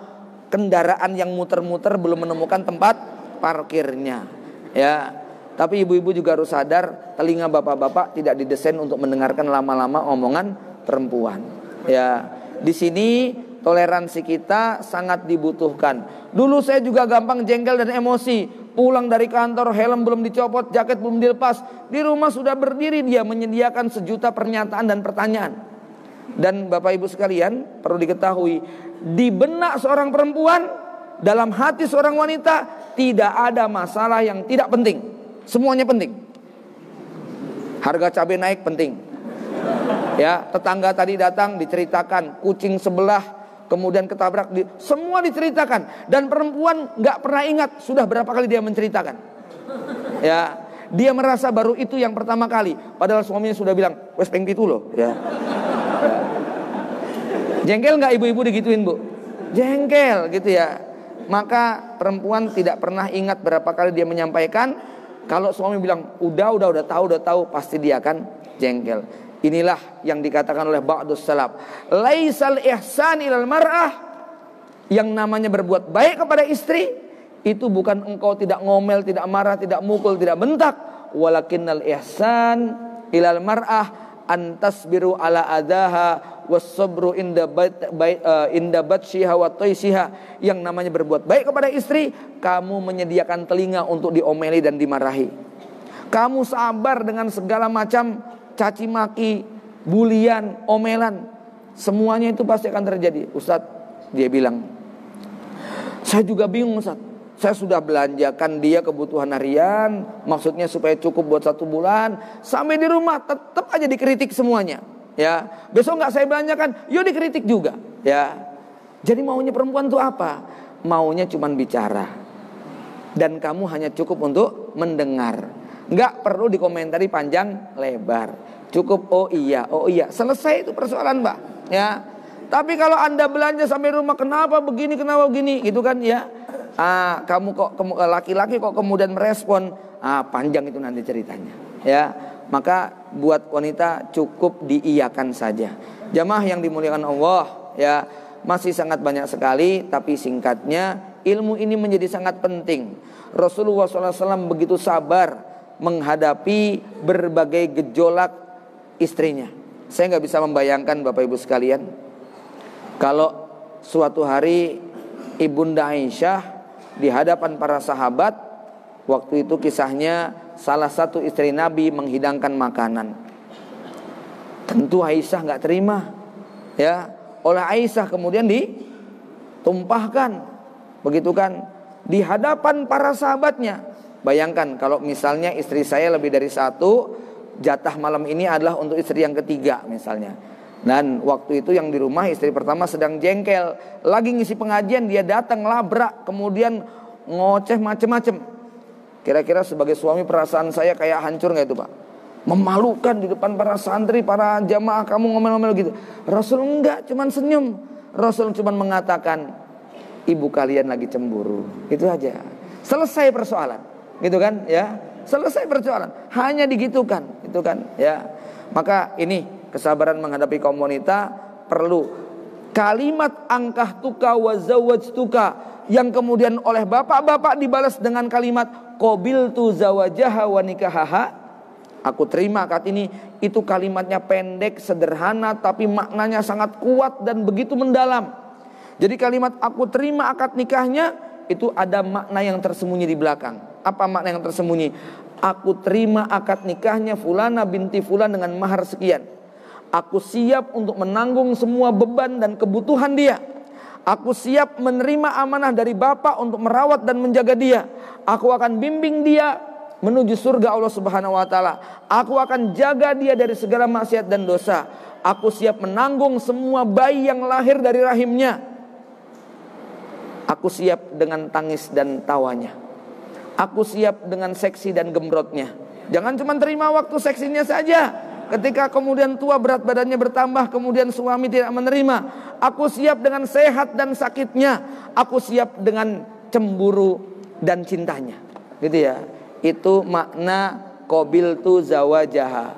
kendaraan yang muter-muter belum menemukan tempat parkirnya. Ya, tapi ibu-ibu juga harus sadar telinga bapak-bapak tidak didesain untuk mendengarkan lama-lama omongan perempuan. Ya, di sini toleransi kita sangat dibutuhkan. Dulu saya juga gampang jengkel dan emosi. Pulang dari kantor, helm belum dicopot, jaket belum dilepas. Di rumah sudah berdiri, dia menyediakan sejuta pernyataan dan pertanyaan. Dan Bapak Ibu sekalian, perlu diketahui, di benak seorang perempuan, dalam hati seorang wanita, tidak ada masalah yang tidak penting. Semuanya penting. Harga cabai naik penting. Ya, tetangga tadi datang diceritakan, kucing sebelah kemudian ketabrak, di, semua diceritakan. Dan perempuan gak pernah ingat sudah berapa kali dia menceritakan. Ya, dia merasa baru itu yang pertama kali. Padahal suaminya sudah bilang, wes peng pitu loh. Ya. Ya. Jengkel gak ibu-ibu digituin Bu? Jengkel gitu ya. Maka perempuan tidak pernah ingat berapa kali dia menyampaikan. Kalau suami bilang udah udah udah tahu udah tahu pasti dia akan jengkel. Inilah yang dikatakan oleh ba'dus salaf, laisal ihsan ilal mar'ah, yang namanya berbuat baik kepada istri itu bukan engkau tidak ngomel, tidak marah, tidak mukul, tidak bentak, walakinnal ihsan ilal mar'ah antasbiru ala adaha wassabru inda batshiha wa taishiha. Yang namanya berbuat baik kepada istri, kamu menyediakan telinga untuk diomeli dan dimarahi, kamu sabar dengan segala macam caci maki, bulian, omelan, semuanya itu pasti akan terjadi. Ustaz, dia bilang, saya juga bingung Ustaz, saya sudah belanjakan dia kebutuhan harian, maksudnya supaya cukup buat satu bulan, sampai di rumah tetap aja dikritik semuanya, ya. Besok nggak saya belanjakan, yo dikritik juga, ya. Jadi maunya perempuan tuh apa? Maunya cuman bicara, dan kamu hanya cukup untuk mendengar, nggak perlu dikomentari panjang lebar, cukup oh iya, oh iya, selesai itu persoalan Mbak, ya. Tapi kalau Anda belanja sampai rumah, kenapa begini, kenapa begini, gitu kan, ya. Ah, kamu kok laki-laki kok kemudian merespon, ah, panjang itu nanti ceritanya, ya. Maka buat wanita cukup diiyakan saja. Jamaah yang dimuliakan Allah, ya, masih sangat banyak sekali, tapi singkatnya ilmu ini menjadi sangat penting. Rasulullah shallallahu alaihi wasallam begitu sabar menghadapi berbagai gejolak istrinya. Saya nggak bisa membayangkan Bapak Ibu sekalian, kalau suatu hari Ibunda Aisyah di hadapan para sahabat, waktu itu kisahnya salah satu istri Nabi menghidangkan makanan. Tentu Aisyah nggak terima, ya. Oleh Aisyah kemudian ditumpahkan, begitu kan, di hadapan para sahabatnya. Bayangkan kalau misalnya istri saya lebih dari satu, jatah malam ini adalah untuk istri yang ketiga misalnya. Dan waktu itu yang di rumah istri pertama sedang jengkel, lagi ngisi pengajian, dia datang labrak, kemudian ngoceh macem-macem. Kira-kira sebagai suami perasaan saya kayak hancur gak itu Pak? Memalukan di depan para santri, para jamaah, kamu ngomel-ngomel gitu. Rasul enggak, cuman senyum. Rasul cuman mengatakan, ibu kalian lagi cemburu. Itu aja, selesai persoalan, gitu kan, ya. Selesai persoalan, hanya digitukan, gitu kan, ya. Maka ini kesabaran menghadapi kaum wanita perlu. Kalimat angkahtuka wa zawajtuka yang kemudian oleh bapak-bapak dibalas dengan kalimat qabiltu zawajaha wa nikahaha, aku terima akad ini. Itu kalimatnya pendek, sederhana, tapi maknanya sangat kuat dan begitu mendalam. Jadi kalimat aku terima akad nikahnya itu ada makna yang tersembunyi di belakang. Apa makna yang tersembunyi? Aku terima akad nikahnya fulana binti fulan dengan mahar sekian. Aku siap untuk menanggung semua beban dan kebutuhan dia. Aku siap menerima amanah dari Bapak untuk merawat dan menjaga dia. Aku akan bimbing dia menuju surga Allah Subhanahu wa taala. Aku akan jaga dia dari segala maksiat dan dosa. Aku siap menanggung semua bayi yang lahir dari rahimnya. Aku siap dengan tangis dan tawanya. Aku siap dengan seksi dan gembrotnya. Jangan cuma terima waktu seksinya saja. Ketika kemudian tua berat badannya bertambah, kemudian suami tidak menerima. Aku siap dengan sehat dan sakitnya. Aku siap dengan cemburu dan cintanya. Gitu ya. Itu makna qabiltu zawajaha.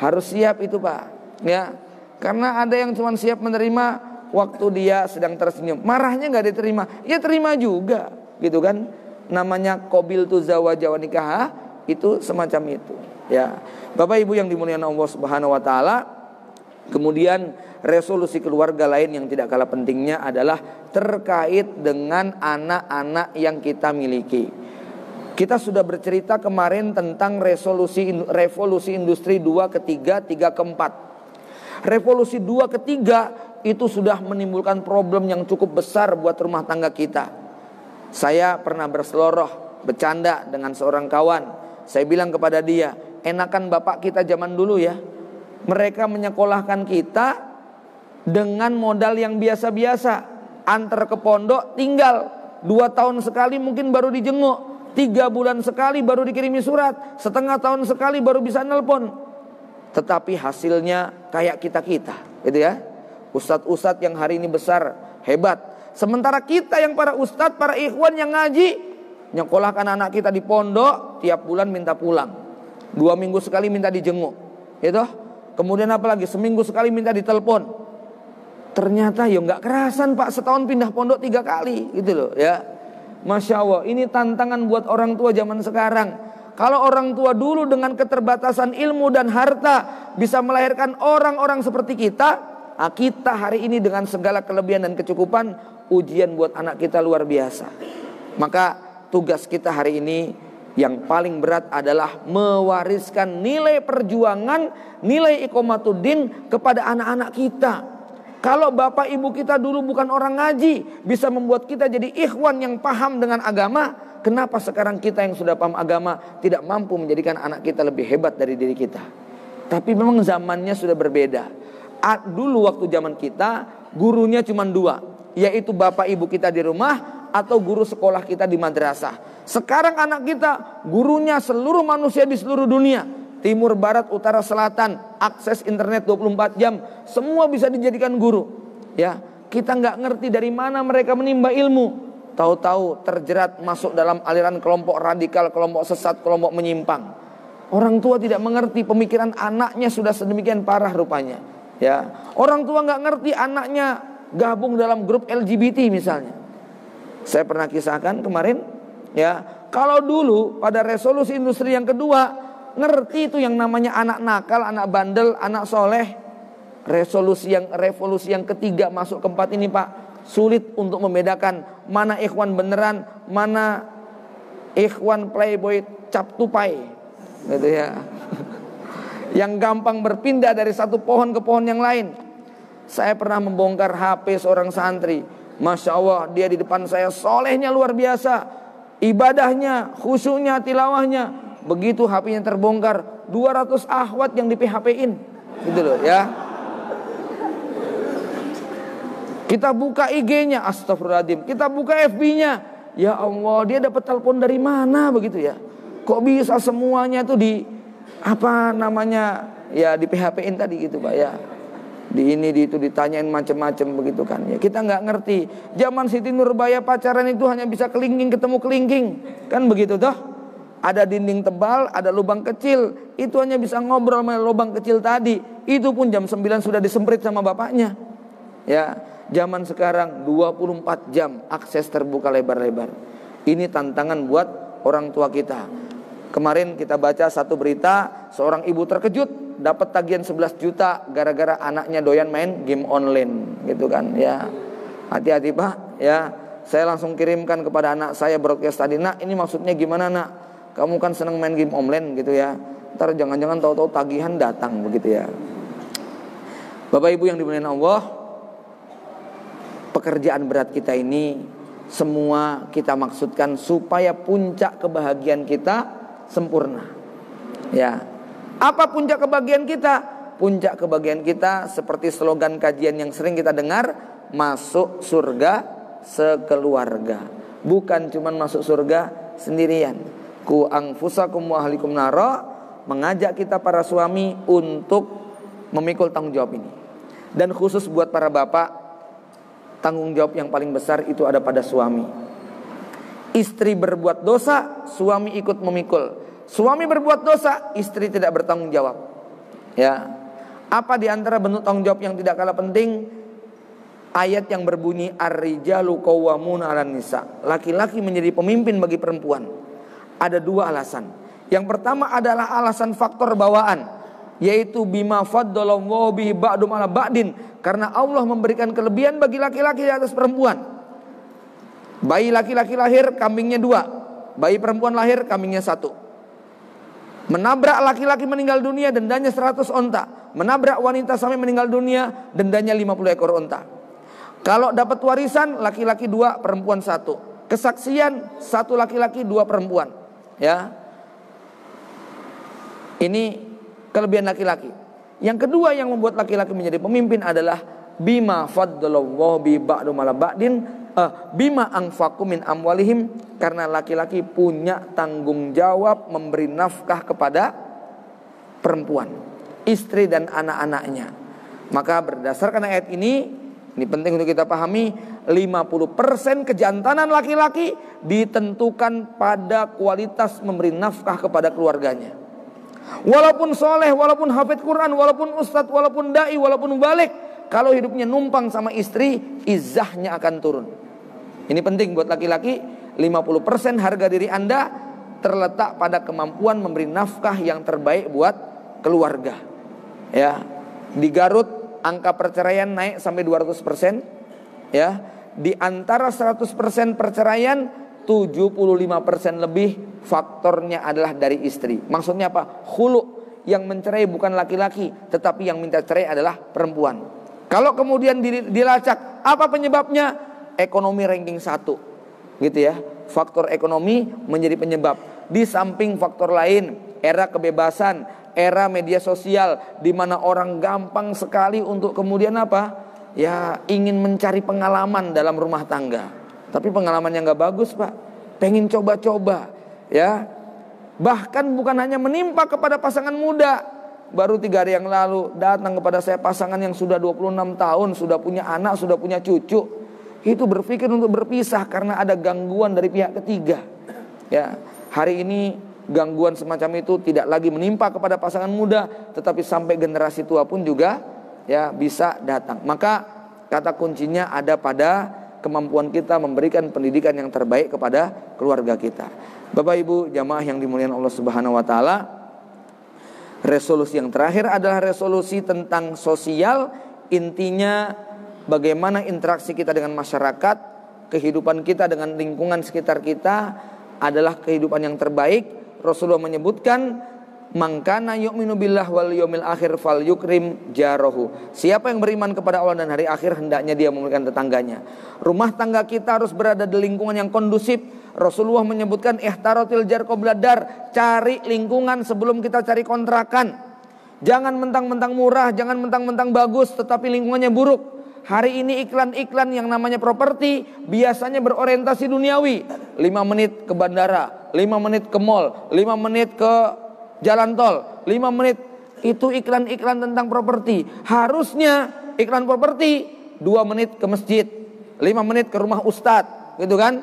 Harus siap itu Pak, ya. Karena ada yang cuma siap menerima waktu dia sedang tersenyum. Marahnya gak diterima, ya terima juga, gitu kan. Namanya qabiltu zawajaha nikaha, itu semacam itu, ya. Bapak Ibu yang dimuliakan Allah Subhanahu wa taala, kemudian resolusi keluarga lain yang tidak kalah pentingnya adalah terkait dengan anak-anak yang kita miliki. Kita sudah bercerita kemarin tentang resolusi revolusi industri dua ke tiga, tiga ke empat. Revolusi dua ke tiga itu sudah menimbulkan problem yang cukup besar buat rumah tangga kita. Saya pernah berseloroh, bercanda dengan seorang kawan. Saya bilang kepada dia, enakan bapak kita zaman dulu ya. Mereka menyekolahkan kita dengan modal yang biasa-biasa. Antar ke pondok tinggal, dua tahun sekali mungkin baru dijenguk, tiga bulan sekali baru dikirimi surat, setengah tahun sekali baru bisa nelpon. Tetapi hasilnya kayak kita-kita, gitu ya. Ustadz-ustadz yang hari ini besar, hebat. Sementara kita yang para ustadz, para ikhwan yang ngaji, nyekolahkan anak kita di pondok, tiap bulan minta pulang, dua minggu sekali minta dijenguk, gitu. Kemudian apalagi seminggu sekali minta ditelepon. Ternyata ya nggak kerasan Pak, setahun pindah pondok tiga kali, gitu loh ya. Masya Allah, ini tantangan buat orang tua zaman sekarang. Kalau orang tua dulu dengan keterbatasan ilmu dan harta bisa melahirkan orang-orang seperti kita, kita hari ini dengan segala kelebihan dan kecukupan, ujian buat anak kita luar biasa. Maka tugas kita hari ini yang paling berat adalah mewariskan nilai perjuangan, nilai iqomatuddin kepada anak-anak kita. Kalau bapak ibu kita dulu bukan orang ngaji, bisa membuat kita jadi ikhwan yang paham dengan agama, kenapa sekarang kita yang sudah paham agama tidak mampu menjadikan anak kita lebih hebat dari diri kita? Tapi memang zamannya sudah berbeda. Dulu waktu zaman kita, gurunya cuma dua, yaitu bapak ibu kita di rumah atau guru sekolah kita di madrasah. Sekarang anak kita, gurunya seluruh manusia di seluruh dunia, timur, barat, utara, selatan, akses internet dua puluh empat jam, semua bisa dijadikan guru. Ya, kita nggak ngerti dari mana mereka menimba ilmu. Tahu-tahu terjerat masuk dalam aliran kelompok radikal, kelompok sesat, kelompok menyimpang. Orang tua tidak mengerti, pemikiran anaknya sudah sedemikian parah rupanya. Ya, orang tua nggak ngerti anaknya gabung dalam grup L G B T misalnya. Saya pernah kisahkan kemarin, ya, kalau dulu pada resolusi industri yang kedua ngerti itu yang namanya anak nakal, anak bandel, anak soleh. Resolusi yang revolusi yang ketiga masuk keempat ini Pak, sulit untuk membedakan mana ikhwan beneran, mana ikhwan playboy cap tupai, gitu ya. Yang gampang berpindah dari satu pohon ke pohon yang lain. Saya pernah membongkar H P seorang santri. Masya Allah, dia di depan saya solehnya luar biasa, ibadahnya, khusyuknya, tilawahnya. Begitu H P-nya terbongkar, dua ratus akhwat yang di P H P-in, gitu loh ya. Kita buka I G-nya, astagfirullahaladzim. Kita buka F B-nya, ya Allah, dia dapat telepon dari mana begitu ya. Kok bisa semuanya itu di apa namanya ya di P H P-in tadi gitu Pak ya, di ini di itu ditanyain macam-macam begitu kan ya. Kita nggak ngerti zaman Siti Nurbaya, pacaran itu hanya bisa kelingking ketemu kelingking kan begitu toh, ada dinding tebal, ada lubang kecil, itu hanya bisa ngobrol melalui lubang kecil tadi, itu pun jam sembilan sudah disemprit sama bapaknya ya. Zaman sekarang dua puluh empat jam akses terbuka lebar-lebar. Ini tantangan buat orang tua kita. Kemarin kita baca satu berita, seorang ibu terkejut dapat tagihan sebelas juta gara-gara anaknya doyan main game online, gitu kan ya. Hati-hati Pak ya. Saya langsung kirimkan kepada anak saya broadcast tadi, "Nak, ini maksudnya gimana, Nak? Kamu kan senang main game online gitu ya. Ntar jangan-jangan tahu-tahu tagihan datang begitu ya." Bapak Ibu yang dimuliakan Allah, pekerjaan berat kita ini semua kita maksudkan supaya puncak kebahagiaan kita sempurna. Ya. Apa puncak kebahagiaan kita? Puncak kebahagiaan kita seperti slogan kajian yang sering kita dengar, masuk surga sekeluarga. Bukan cuman masuk surga sendirian. Qu anfusakum wa ahlikum nara, mengajak kita para suami untuk memikul tanggung jawab ini. Dan khusus buat para bapak, tanggung jawab yang paling besar itu ada pada suami. Istri berbuat dosa, suami ikut memikul. Suami berbuat dosa, istri tidak bertanggung jawab. Ya. Apa di antara bentuk tanggung jawab yang tidak kalah penting? Ayat yang berbunyi ar-rijalu qawwamuna 'alan nisa. Laki-laki menjadi pemimpin bagi perempuan. Ada dua alasan. Yang pertama adalah alasan faktor bawaan, yaitu bima faddalallahu bihi ba'dum 'ala ba'din, karena Allah memberikan kelebihan bagi laki-laki di atas perempuan. Bayi laki-laki lahir kambingnya dua, bayi perempuan lahir kambingnya satu. Menabrak laki-laki meninggal dunia dendanya seratus onta, menabrak wanita sampai meninggal dunia dendanya lima puluh ekor onta. Kalau dapat warisan laki-laki dua, perempuan satu. Kesaksian satu laki-laki dua perempuan. Ya, ini kelebihan laki-laki. Yang kedua yang membuat laki-laki menjadi pemimpin adalah bima faddalallahu bi ba'du mala ba'din eh, bima anfaqu min amwalihim, karena laki-laki punya tanggung jawab memberi nafkah kepada perempuan, istri dan anak-anaknya. Maka berdasarkan ayat ini Ini penting untuk kita pahami, lima puluh persen kejantanan laki-laki ditentukan pada kualitas memberi nafkah kepada keluarganya. Walaupun soleh, walaupun hafid Quran, walaupun ustadz, walaupun da'i, walaupun balik, kalau hidupnya numpang sama istri, izzahnya akan turun. Ini penting buat laki-laki, lima puluh persen harga diri Anda terletak pada kemampuan memberi nafkah yang terbaik buat keluarga. Ya, di Garut angka perceraian naik sampai dua ratus persen, ya. Di antara seratus persen perceraian, tujuh puluh lima persen lebih faktornya adalah dari istri. Maksudnya apa? Khulu, yang mencerai bukan laki-laki, tetapi yang minta cerai adalah perempuan. Kalau kemudian dilacak, apa penyebabnya? Ekonomi ranking satu, gitu ya. Faktor ekonomi menjadi penyebab. Di samping faktor lain, era kebebasan, era media sosial, di mana orang gampang sekali untuk kemudian apa? Ya, ingin mencari pengalaman dalam rumah tangga. Tapi pengalaman yang gak bagus, Pak. Pengen coba-coba, ya. Bahkan bukan hanya menimpa kepada pasangan muda. Baru tiga hari yang lalu datang kepada saya pasangan yang sudah dua puluh enam tahun, sudah punya anak, sudah punya cucu. Itu berpikir untuk berpisah karena ada gangguan dari pihak ketiga. Ya, hari ini gangguan semacam itu tidak lagi menimpa kepada pasangan muda, tetapi sampai generasi tua pun juga ya bisa datang. Maka kata kuncinya ada pada kemampuan kita memberikan pendidikan yang terbaik kepada keluarga kita. Bapak Ibu jamaah yang dimuliakan Allah Subhanahu wa taala, resolusi yang terakhir adalah resolusi tentang sosial. Intinya bagaimana interaksi kita dengan masyarakat, kehidupan kita dengan lingkungan sekitar kita adalah kehidupan yang terbaik. Rasulullah menyebutkan, mangkana yu'minu billah wal yawmil akhir fal yukrim jarahu. Siapa yang beriman kepada Allah dan hari akhir, hendaknya dia memuliakan tetangganya. Rumah tangga kita harus berada di lingkungan yang kondusif. Rasulullah menyebutkan, ihtaratil jar qabla dar, cari lingkungan sebelum kita cari kontrakan. Jangan mentang-mentang murah, jangan mentang-mentang bagus, tetapi lingkungannya buruk. Hari ini iklan-iklan yang namanya properti biasanya berorientasi duniawi. lima menit ke bandara, lima menit ke mall, lima menit ke jalan tol, lima menit. Itu iklan-iklan tentang properti. Harusnya iklan properti dua menit ke masjid, lima menit ke rumah ustadz, gitu kan?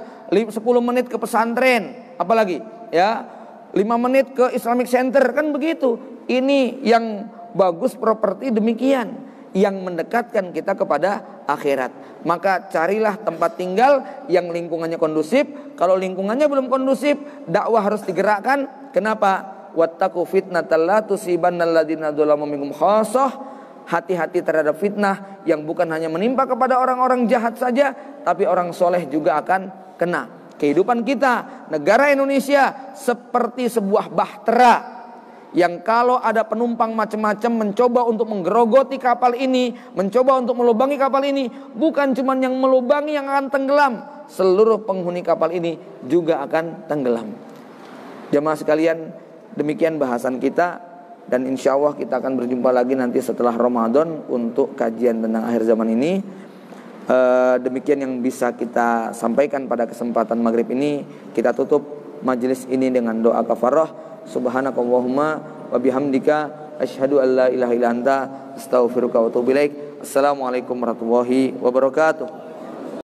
sepuluh menit ke pesantren, apalagi ya, lima menit ke Islamic Center, kan begitu. Ini yang bagus properti demikian, yang mendekatkan kita kepada akhirat. Maka carilah tempat tinggal yang lingkungannya kondusif. Kalau lingkungannya belum kondusif, dakwah harus digerakkan. Kenapa? Wattaqu fitnatal la tusibannal ladzina dzalamu minkum khassah. Hati-hati terhadap fitnah yang bukan hanya menimpa kepada orang-orang jahat saja, tapi orang soleh juga akan kena. Kehidupan kita, negara Indonesia, seperti sebuah bahtera yang kalau ada penumpang macam-macam mencoba untuk menggerogoti kapal ini, mencoba untuk melubangi kapal ini, bukan cuma yang melubangi yang akan tenggelam, seluruh penghuni kapal ini juga akan tenggelam. Jamaah sekalian, demikian bahasan kita, dan insya Allah kita akan berjumpa lagi nanti setelah Ramadan untuk kajian tentang akhir zaman ini. E, demikian yang bisa kita sampaikan pada kesempatan maghrib ini. Kita tutup majelis ini dengan doa kafarah. Subhanakallahumma wa bihamdika asyhadu an la ilaha illa anta astaghfiruka wa atubu ilaik. Assalamualaikum warahmatullahi wabarakatuh.